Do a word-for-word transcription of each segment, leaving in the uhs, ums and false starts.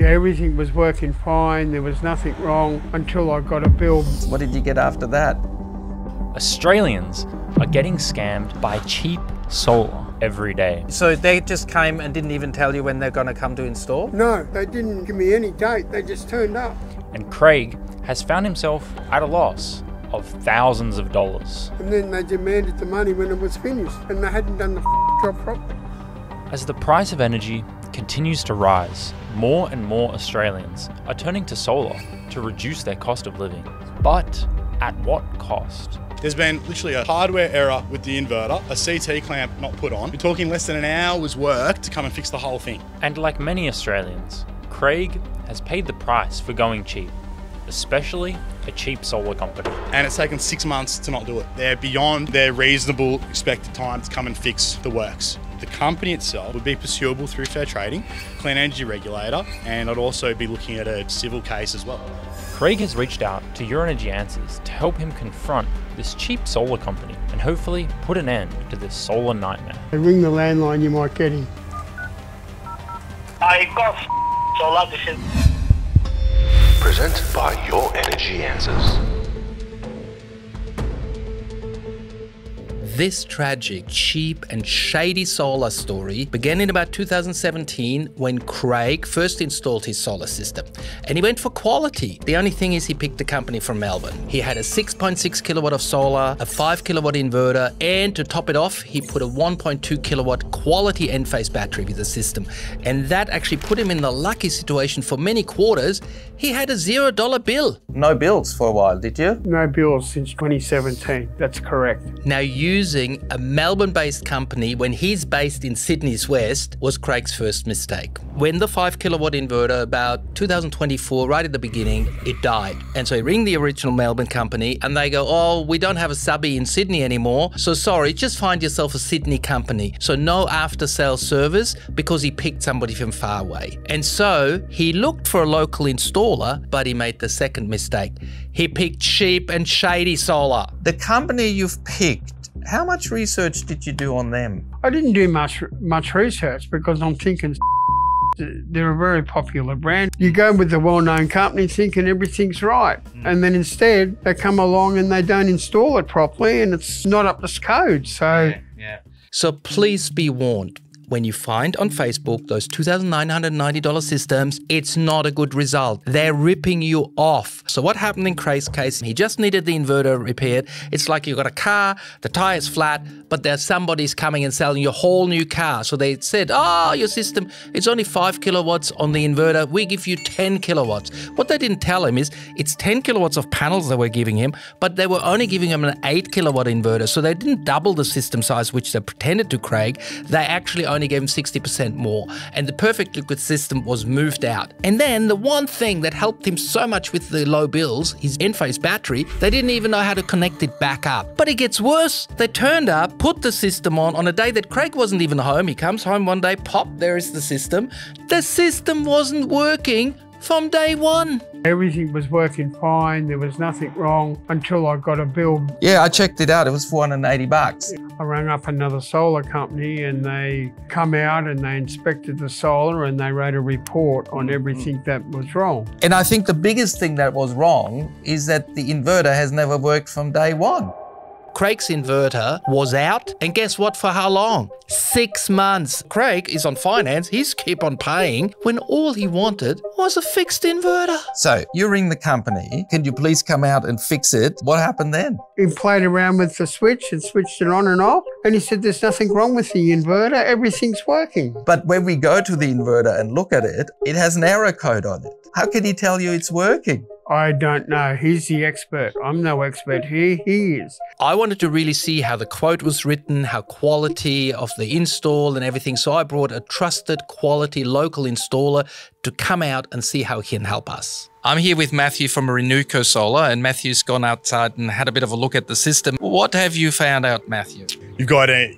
Yeah, everything was working fine. There was nothing wrong until I got a bill. What did you get after that? Australians are getting scammed by cheap solar every day. So they just came and didn't even tell you when they're going to come to install? No, they didn't give me any date. They just turned up. And Craig has found himself at a loss of thousands of dollars. And then they demanded the money when it was finished, and they hadn't done the job properly. As the price of energy continues to rise, more and more Australians are turning to solar to reduce their cost of living. But at what cost? There's been literally a hardware error with the inverter, a C T clamp not put on. We're talking less than an hour's work to come and fix the whole thing. And like many Australians, Craig has paid the price for going cheap, especially a cheap solar company. And it's taken six months to not do it. They're beyond their reasonable expected time to come and fix the works. The company itself would be pursuable through Fair Trading, Clean Energy Regulator, and I'd also be looking at a civil case as well. Craig has reached out to Your Energy Answers to help him confront this cheap solar company and hopefully put an end to this solar nightmare. They ring the landline, you might get him. I've got solar this is. Presented by Your Energy Answers. This tragic, cheap and shady solar story began in about two thousand seventeen when Craig first installed his solar system. And he went for quality. The only thing is he picked a company from Melbourne. He had a six point six kilowatt of solar, a five kilowatt inverter, and to top it off, he put a one point two kilowatt quality Enphase battery with the system. And that actually put him in the lucky situation for many quarters. He had a zero dollar bill. No bills for a while, did you? No bills since twenty seventeen, that's correct. Now use Using a Melbourne-based company when he's based in Sydney's West was Craig's first mistake. When the five kilowatt inverter, about two thousand twenty-four, right at the beginning, it died. And so he rang the original Melbourne company and they go, oh, we don't have a subby in Sydney anymore, so sorry, just find yourself a Sydney company. So no after-sales service because he picked somebody from far away. And so he looked for a local installer, but he made the second mistake. He picked cheap and shady solar. The company you've picked, how much research did you do on them? I didn't do much much research because I'm thinking they're a very popular brand. You go with the well-known company thinking everything's right. Mm. And then instead they come along and they don't install it properly and it's not up to code. So, yeah, yeah. So please be warned. When you find on Facebook those two thousand nine hundred ninety dollar systems, it's not a good result. They're ripping you off. So what happened in Craig's case, he just needed the inverter repaired. It's like you've got a car, the tire's flat, but there's somebody's coming and selling you a whole new car. So they said, oh, your system, it's only five kilowatts on the inverter. We give you ten kilowatts. What they didn't tell him is it's ten kilowatts of panels they were giving him, but they were only giving him an eight kilowatt inverter. So they didn't double the system size, which they pretended to Craig. They actually only gave him sixty percent more, and the perfectly good system was moved out. And then the one thing that helped him so much with the low bills, his Enphase battery, they didn't even know how to connect it back up. But it gets worse. They turned up, put the system on, on a day that Craig wasn't even home. He comes home one day, pop, there is the system. The system wasn't working from day one. Everything was working fine. There was nothing wrong until I got a bill. Yeah, I checked it out. It was four hundred eighty bucks. I rang up another solar company and they come out and they inspected the solar and they wrote a report on everything that was wrong. And I think the biggest thing that was wrong is that the inverter has never worked from day one. Craig's inverter was out, and guess what, for how long? Six months. Craig is on finance, he's keep on paying, when all he wanted was a fixed inverter. So, you ring the company, can you please come out and fix it? What happened then? He played around with the switch and switched it on and off, and he said there's nothing wrong with the inverter, everything's working. But when we go to the inverter and look at it, it has an error code on it. How can he tell you it's working? I don't know. He's the expert. I'm no expert here. He is. I wanted to really see how the quote was written, how quality of the install and everything. So I brought a trusted, quality local installer to come out and see how he can help us. I'm here with Matthew from Renewco Solar, and Matthew's gone outside and had a bit of a look at the system. What have you found out, Matthew? You've got a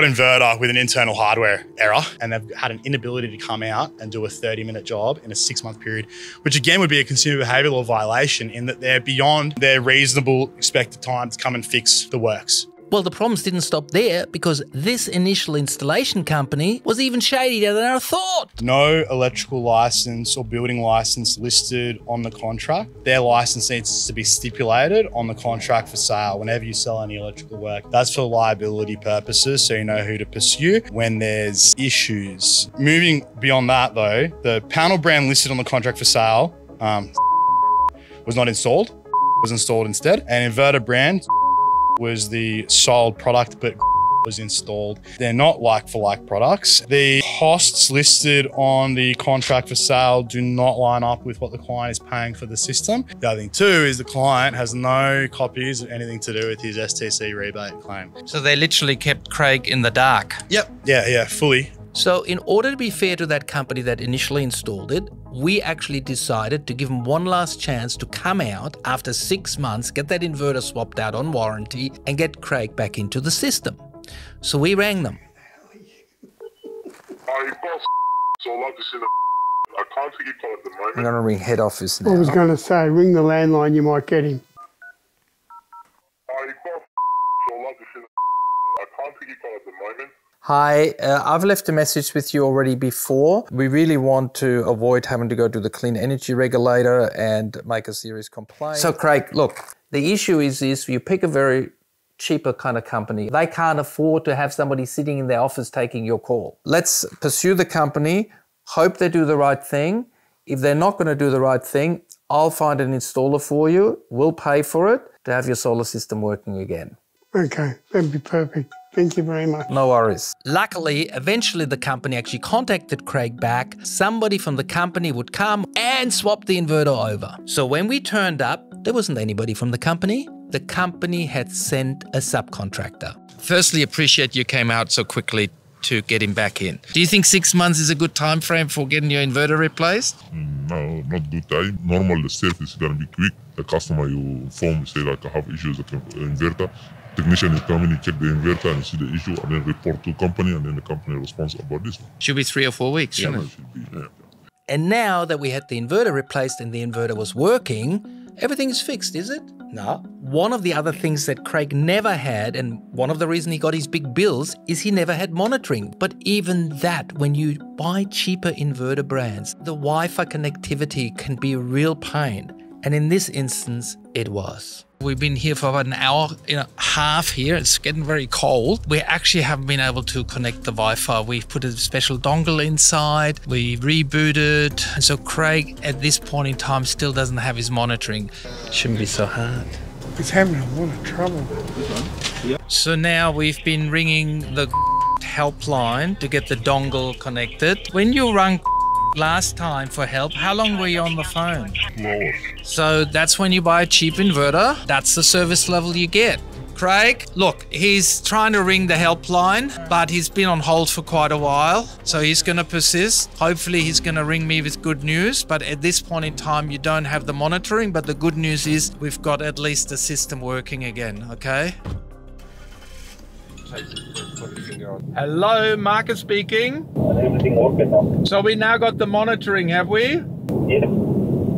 inverter with an internal hardware error, and they've had an inability to come out and do a thirty minute job in a six month period, which again would be a consumer behavioural law violation in that they're beyond their reasonable expected time to come and fix the works. Well, the problems didn't stop there, because this initial installation company was even shadier than I thought. No electrical license or building license listed on the contract. Their license needs to be stipulated on the contract for sale whenever you sell any electrical work. That's for liability purposes, so you know who to pursue when there's issues. Moving beyond that though, the panel brand listed on the contract for sale um, was not installed, was installed instead. An inverter brand was the sold product, but was installed. They're not like for like products. The costs listed on the contract for sale do not line up with what the client is paying for the system. The other thing too is the client has no copies of anything to do with his S T C rebate claim. So they literally kept Craig in the dark. Yep. Yeah, yeah, fully. So in order to be fair to that company that initially installed it, we actually decided to give them one last chance to come out after six months, get that inverter swapped out on warranty and get Craig back into the system. So we rang them. I'm gonna ring head office now. I was gonna say, ring the landline, you might get him. Hi, uh, I've left a message with you already before. We really want to avoid having to go to the Clean Energy Regulator and make a serious complaint. So Craig, look, the issue is this, you pick a very cheaper kind of company. They can't afford to have somebody sitting in their office taking your call. Let's pursue the company, hope they do the right thing. If they're not going to do the right thing, I'll find an installer for you. We'll pay for it to have your solar system working again. Okay, that'd be perfect. Thank you very much. No worries. Luckily, eventually the company actually contacted Craig back. Somebody from the company would come and swap the inverter over. So when we turned up, there wasn't anybody from the company. The company had sent a subcontractor. Firstly, appreciate you came out so quickly to get him back in. Do you think six months is a good time frame for getting your inverter replaced? No, not good time. Normal, the service is going to be quick. The customer you inform, say like I have issues with the inverter. Technician is coming, he check the inverter and see the issue and then report to company and then the company responds about this one. Should be three or four weeks, yeah, shouldn't it? Should be, yeah. And now that we had the inverter replaced and the inverter was working, everything's fixed, is it? No. One of the other things that Craig never had, and one of the reasons he got his big bills, is he never had monitoring. But even that, when you buy cheaper inverter brands, the Wi-Fi connectivity can be a real pain. And in this instance, it was. We've been here for about an hour and a half here. It's getting very cold. We actually haven't been able to connect the Wi-Fi. We've put a special dongle inside. We rebooted. So Craig, at this point in time, still doesn't have his monitoring. It shouldn't be so hard. It's having a lot of trouble. So now we've been ringing the helpline to get the dongle connected. When you rang last time for help, how long were you on the phone? No. So that's when you buy a cheap inverter. That's the service level you get. Craig, look, he's trying to ring the helpline, but he's been on hold for quite a while. So he's going to persist. Hopefully he's going to ring me with good news. But at this point in time, you don't have the monitoring. But the good news is we've got at least the system working again. Okay. Hello, Marcus speaking. Everything working now. So we now got the monitoring, have we? Yeah.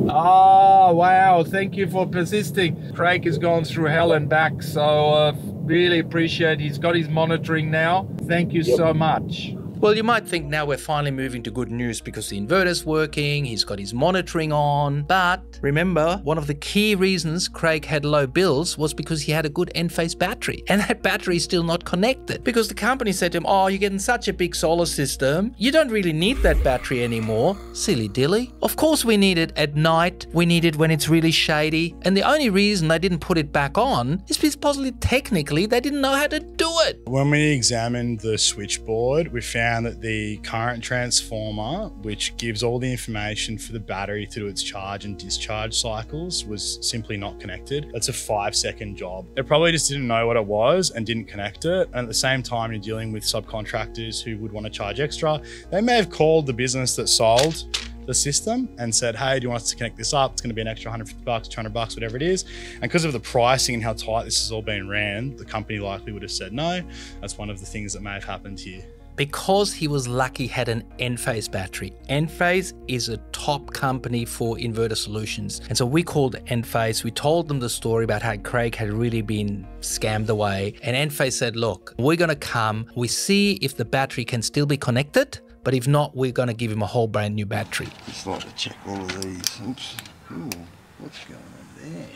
Oh, wow. Thank you for persisting. Craig has gone through hell and back, so uh, really appreciate it. He's got his monitoring now. Thank you yep. so much. Well, you might think now we're finally moving to good news because the inverter's working, he's got his monitoring on. But remember, one of the key reasons Craig had low bills was because he had a good Enphase battery. And that battery is still not connected because the company said to him, oh, you're getting such a big solar system. You don't really need that battery anymore. Silly dilly. Of course we need it at night. We need it when it's really shady. And the only reason they didn't put it back on is because possibly technically they didn't know how to do it. When we examined the switchboard, we found that the current transformer, which gives all the information for the battery to do its charge and discharge cycles, was simply not connected. That's a five second job. It probably just didn't know what it was and didn't connect it. And at the same time, you're dealing with subcontractors who would want to charge extra. They may have called the business that sold the system and said, hey, do you want us to connect this up? It's going to be an extra one hundred fifty bucks, two hundred bucks, whatever it is. And because of the pricing and how tight this has all been ran, the company likely would have said no. That's one of the things that may have happened here. because he was lucky had an Enphase battery. Enphase is a top company for inverter solutions. And so we called Enphase. We told them the story about how Craig had really been scammed away. And Enphase said, look, we're going to come. We see if the battery can still be connected. But if not, we're going to give him a whole brand new battery. Just like to check all of these. Oops. Ooh, what's going on there?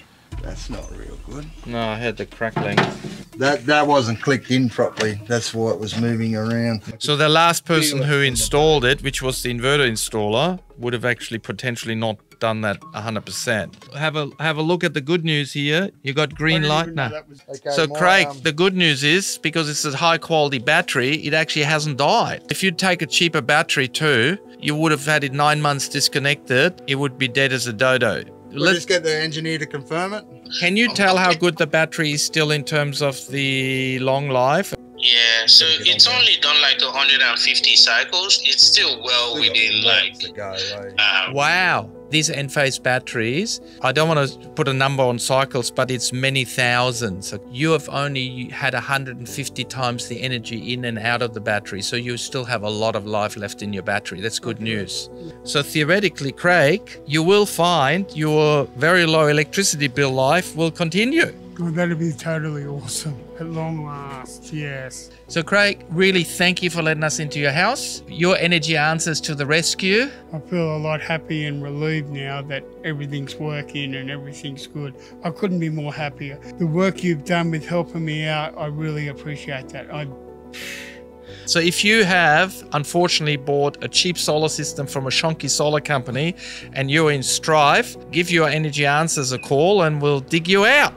That's not real good. No, I heard the crackling. That that wasn't clicked in properly. That's why it was moving around. So the last person who installed it, which was the inverter installer, would have actually potentially not done that one hundred percent. Have a have a look at the good news here. You got green light now. Was, okay, so my, Craig, um, the good news is because it's a high quality battery, it actually hasn't died. If you'd take a cheaper battery too, you would have had it nine months disconnected. It would be dead as a dodo. We'll Let's just get the engineer to confirm it. Can you tell how good the battery is still in terms of the long life? Yeah, so it's only done like one hundred fifty cycles. It's still well still within like... Go, like um, wow. These Enphase batteries, I don't want to put a number on cycles, but it's many thousands. You have only had one hundred fifty times the energy in and out of the battery, so you still have a lot of life left in your battery. That's good news. So theoretically, Craig, you will find your very low electricity bill life will continue. Well, that'd be totally awesome. At long last, yes. So Craig, really thank you for letting us into your house. Your Energy Answers to the rescue. I feel a lot happy and relieved now that everything's working and everything's good. I couldn't be more happier. The work you've done with helping me out, I really appreciate that. I... So if you have, unfortunately, bought a cheap solar system from a shonky solar company and you're in strife, give Your Energy Answers a call and we'll dig you out.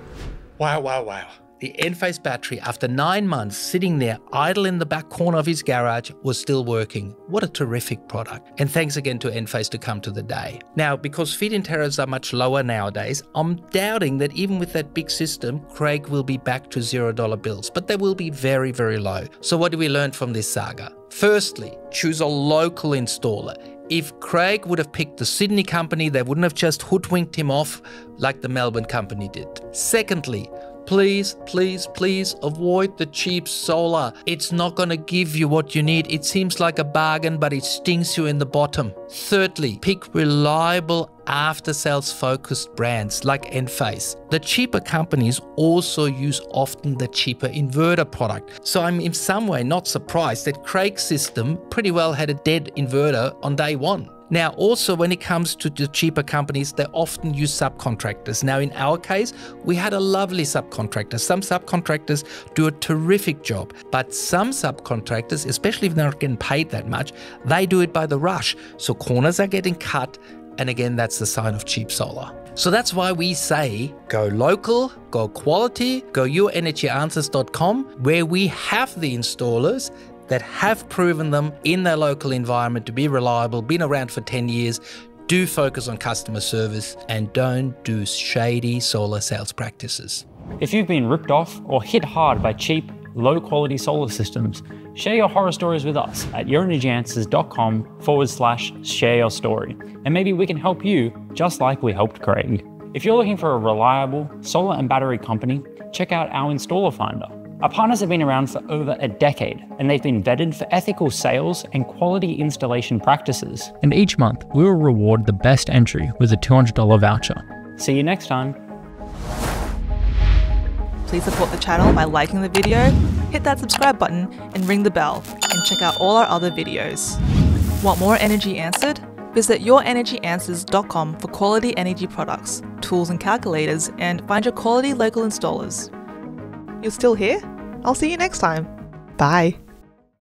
Wow, wow, wow. The Enphase battery, after nine months sitting there idle in the back corner of his garage, was still working. What a terrific product. And thanks again to Enphase to come to the day. Now, because feed-in tariffs are much lower nowadays, I'm doubting that even with that big system, Craig will be back to zero dollar bills, but they will be very, very low. So what do we learn from this saga? Firstly, choose a local installer. If Craig would have picked the Sydney company, they wouldn't have just hoodwinked him off like the Melbourne company did. Secondly, please, please, please avoid the cheap solar. It's not going to give you what you need. It seems like a bargain, but it stings you in the bottom. Thirdly, pick reliable after-sales focused brands like Enphase. The cheaper companies also use often the cheaper inverter product. So I'm in some way not surprised that Craig's system pretty well had a dead inverter on day one. Now, also when it comes to the cheaper companies, they often use subcontractors. Now, in our case, we had a lovely subcontractor. Some subcontractors do a terrific job, but some subcontractors, especially if they're not getting paid that much, they do it by the rush. So corners are getting cut. And again, that's the sign of cheap solar. So that's why we say go local, go quality, go your energy answers dot com, where we have the installers that have proven them in their local environment to be reliable, been around for ten years, do focus on customer service, and don't do shady solar sales practices. If you've been ripped off or hit hard by cheap, low-quality solar systems, share your horror stories with us at your energy answers dot com forward slash share your story, and maybe we can help you just like we helped Craig. If you're looking for a reliable solar and battery company, check out our Installer Finder. Our partners have been around for over a decade, and they've been vetted for ethical sales and quality installation practices. And each month, we will reward the best entry with a two hundred dollar voucher. See you next time. Please support the channel by liking the video, hit that subscribe button, and ring the bell, and check out all our other videos. Want more energy answered? Visit your energy answers dot com for quality energy products, tools and calculators, and find your quality local installers. You're still here? I'll see you next time. Bye.